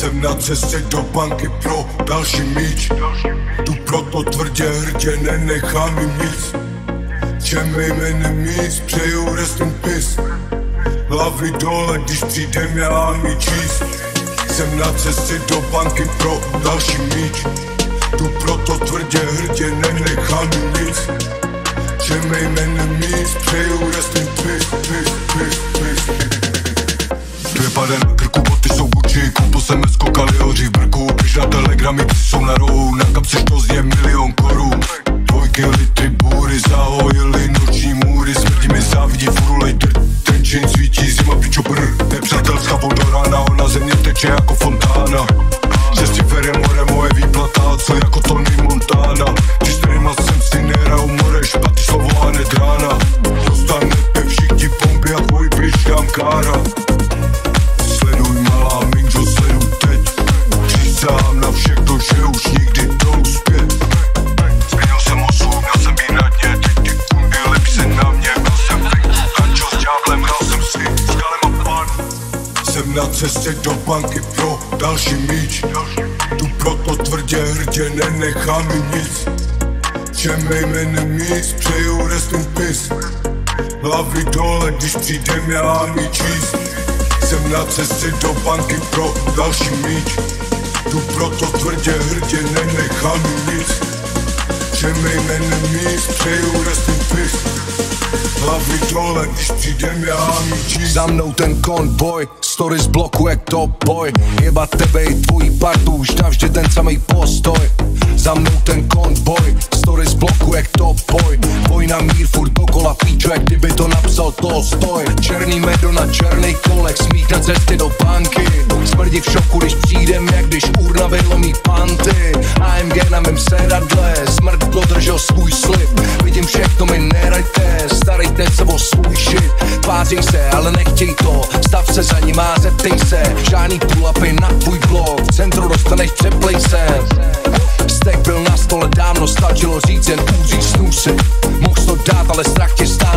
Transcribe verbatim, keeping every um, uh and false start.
Semnat se sej do banky pro další míč. Tu proto tvrdě hrdě nenechám jim nic. Všem jim enemies přeju rest in peace. Hlavy dole, když přijde měla mi číst. Jsem na cestě do banky pro další míč. Tu proto tvrdě hrdě nenechám jim nic. Všem jim enemies přeju rest in peace, peace, peace, peace. Dvě pade na krku, boty jsou Gucci, kupu se mes kokali hoří v brku. Píš na telegramy, psi jsou na rohu, na kapsi štost je milion korun. Dvojky, litry, bůry, zahojili noční můry. Smrdí mi závidí, furulej dirt, ten čin svítí, zima pičo brr. Nepřátelská voda rána, ona ze mě teče jako fontána. Šestí vere more, moje výplata, co jako Tony Montana. Když tady má sem si nerau more, špatný slovo a net rána. Dostanete všichni bomby a tvoj bitch dám kára. Sám na všechno, že už nikdy jdou zpět. Změnil jsem osu, měl jsem jí na dně. Ty ty kundy, lepí se na mě. Měl jsem venku, kančo s ďáblem. Hrál jsem si, s Galem a pán. Jsem na cestě do banky pro další míč. Tu proto tvrdě hrdě nenechám nic. Všem jim enemies přeju rest in peace. Hlavy dole, když přijde měla mi číst. Jsem na cestě do banky pro další míč. Tu proto tvrdě hrdě nenechám nic. Všem jim enemies přeju rest in peace. Hlavy dole, když přijdem já mi číst. Za mnou ten konvoj, story z bloku jak Top Boy. Jeba tebe i tvojí partu, už navždy ten samý postoj. Za mnou ten konvoj, story z bloku jak Top Boy. Vojna mír furt dokola, píčo, jak kdyby to napsal Tolstoj. Černý medo na černý kolek, smích na cesty do banky. Smrdí v šoku, když přijdem, jak když urna vylomí panty. A M G na mém sedadle, smrt dodržel svůj slib. Vidím všechno, mi nerajte, starejte se o svůj shit. Páří se, ale nechtěj to, stav se za ním a zeptej se. Žádný půlapy na tvůj blok, v centru dostaneš, přeplej se. Stek byl na stole dávno, stačilo říct jen úří snusy. Mohl to dát, ale strach tě stát.